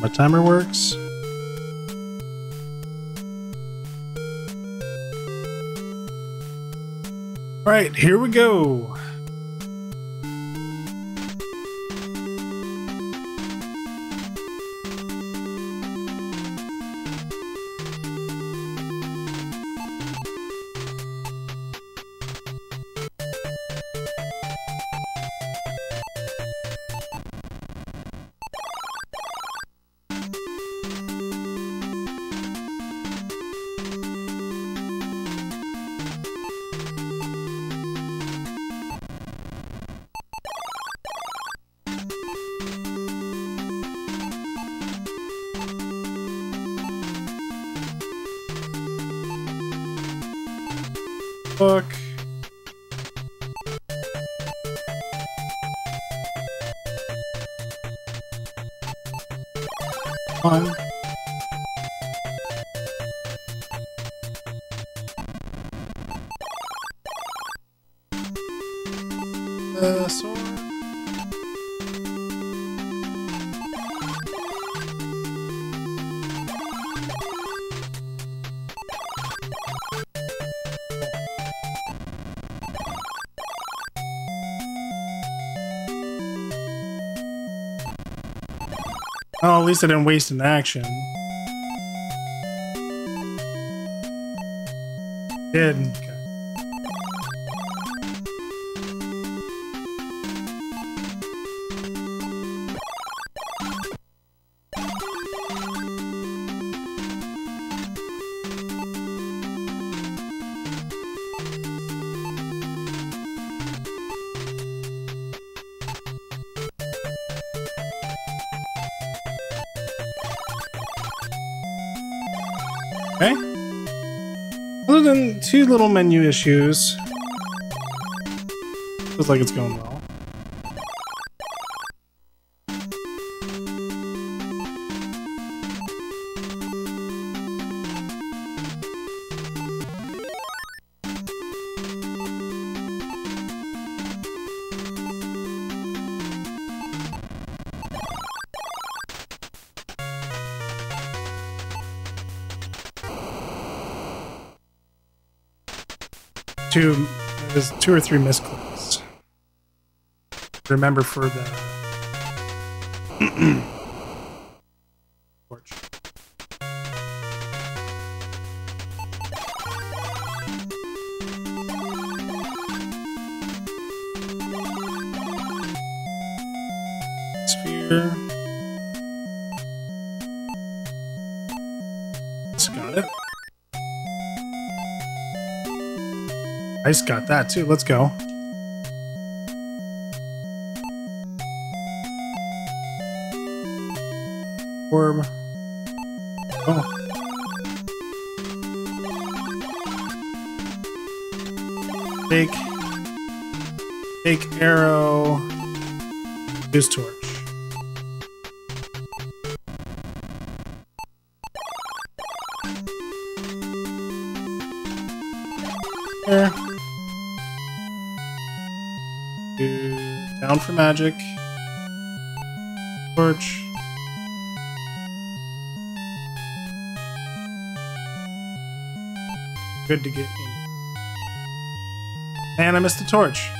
My timer works. All right, here we go. Fuck. Fun. Sword. Oh, at least I didn't waste an action. Didn't. Okay. Other than two little menu issues, feels like it's going well. Two or three misclicks. Remember for the torch. Sphere. Just got it. I just got that too. Let's go. Orb. Oh. Big arrow. Use torch. There. Down for magic. Torch. Good to get me. And I missed the torch.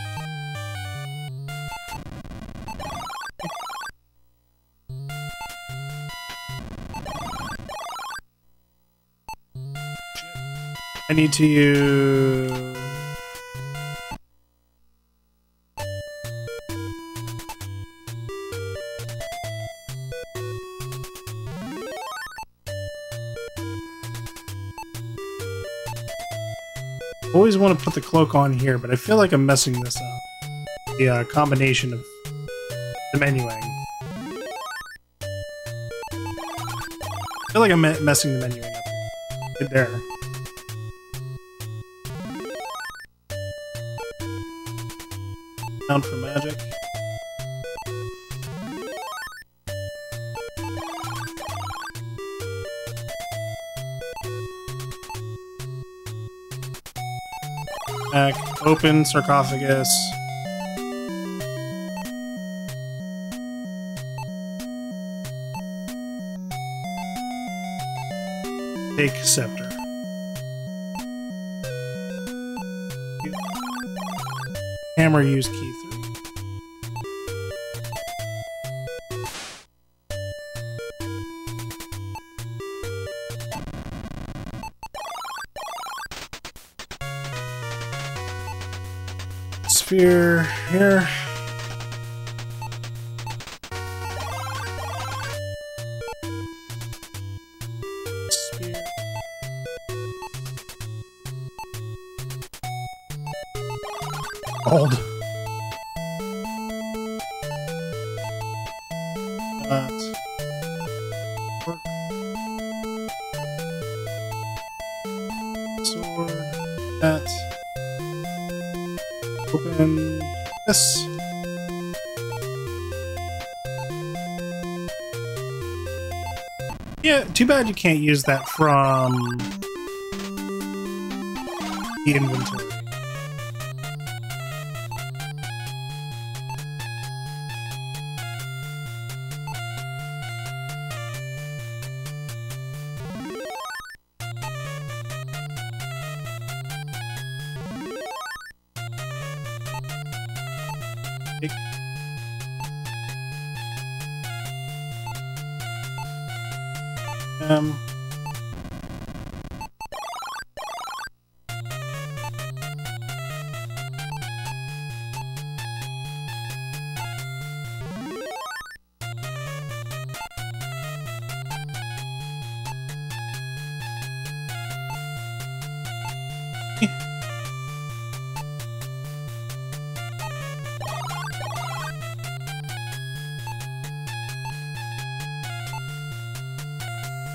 I need to use... always want to put the cloak on here, but I feel like I'm messing this up. The combination of the menuing. I feel like I'm messing the menuing up. Right there. Down for magic. Open sarcophagus. Take Scepter. Hammer, use key 3. Sphere here. Old. Sword. That. Open. Yes. Yeah, too bad you can't use that from the inventory.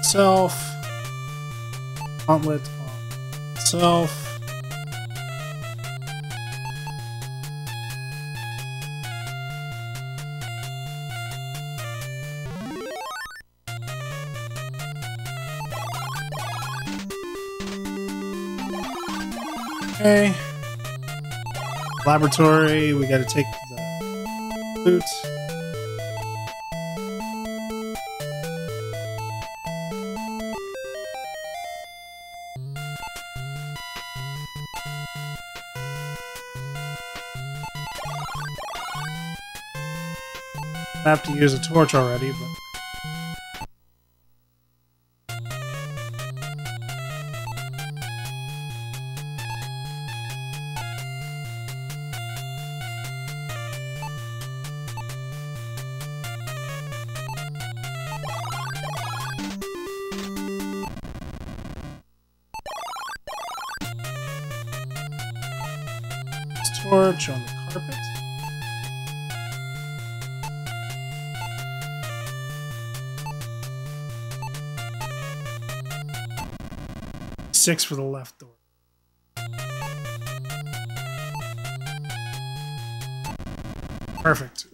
Self, gauntlet on self, okay, laboratory, we gotta take the loot. I have to use a torch already, but torch on the carpet. Six for the left door. Perfect.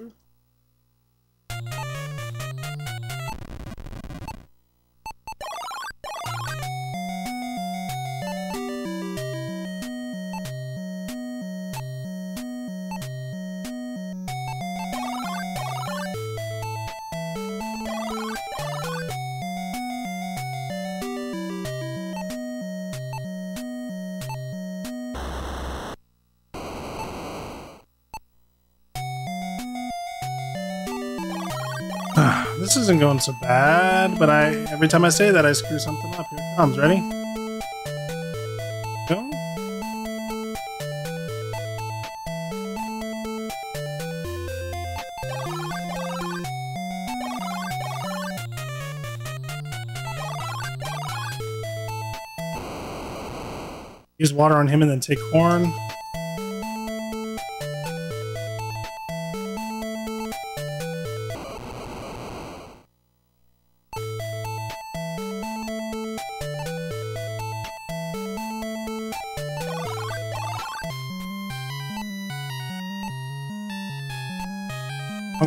This isn't going so bad, but every time I say that, I screw something up. Here it comes. Ready? Go. Use water on him and then take horn.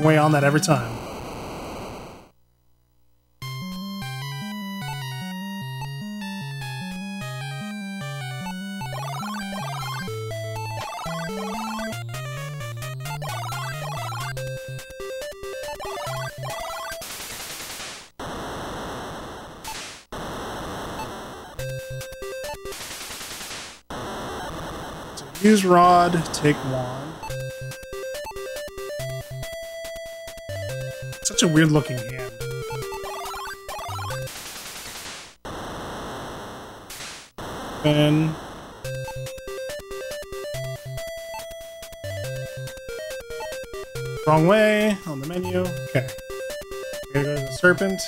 Way on that every time. Use rod, take wand. Such a weird looking hand. Then... wrong way, on the menu. Okay. Here goes the serpent.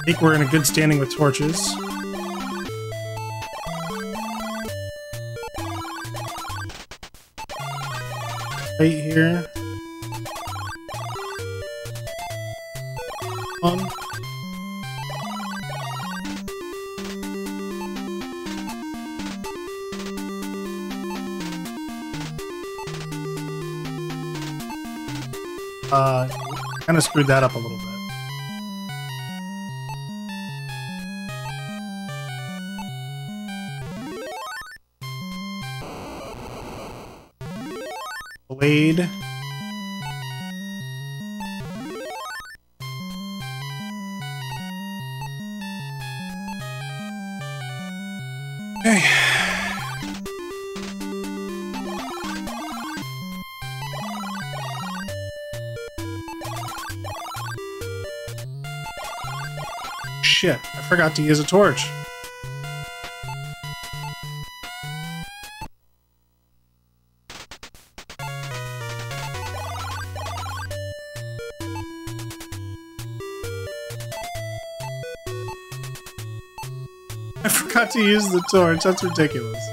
I think we're in a good standing with torches. Right here. On. Kind of screwed that up a little bit. Blade. Okay. Shit, I forgot to use a torch. I forgot to use the torch, that's ridiculous.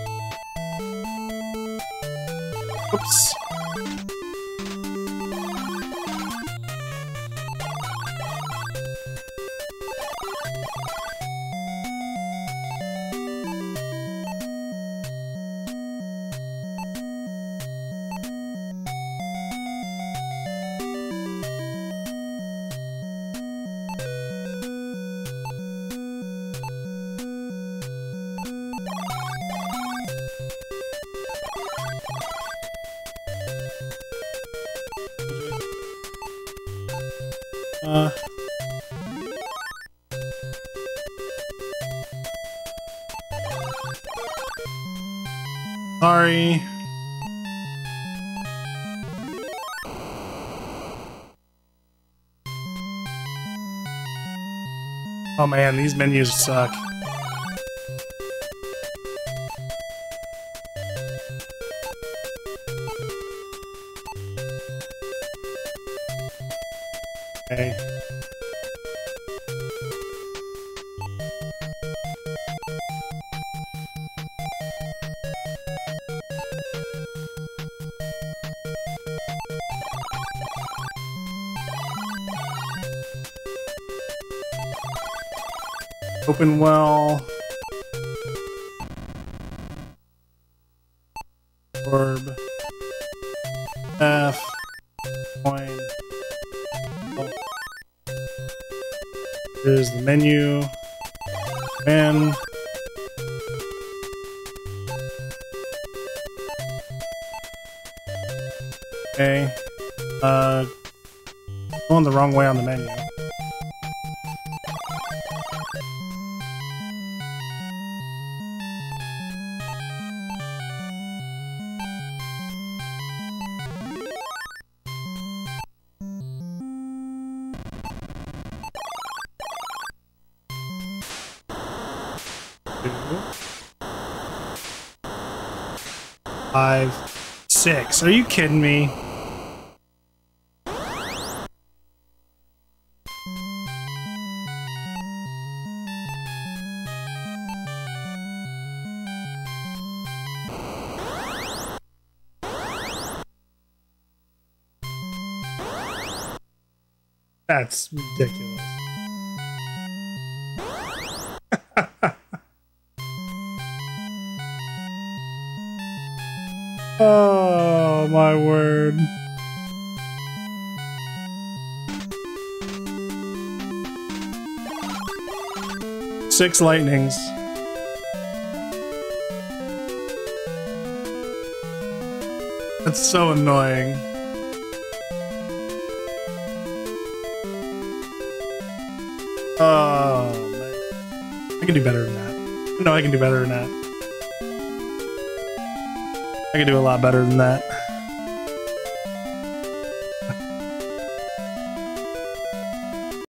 Oops. Sorry. Oh man, these menus suck. Okay. Open well, orb, F, coin, oh. Here's the menu, man, okay, going the wrong way on the menu. Five, six. Are you kidding me? That's ridiculous. Oh, my word. Six lightnings. That's so annoying. Oh, I can do better than that. No, I can do better than that. I can do a lot better than that.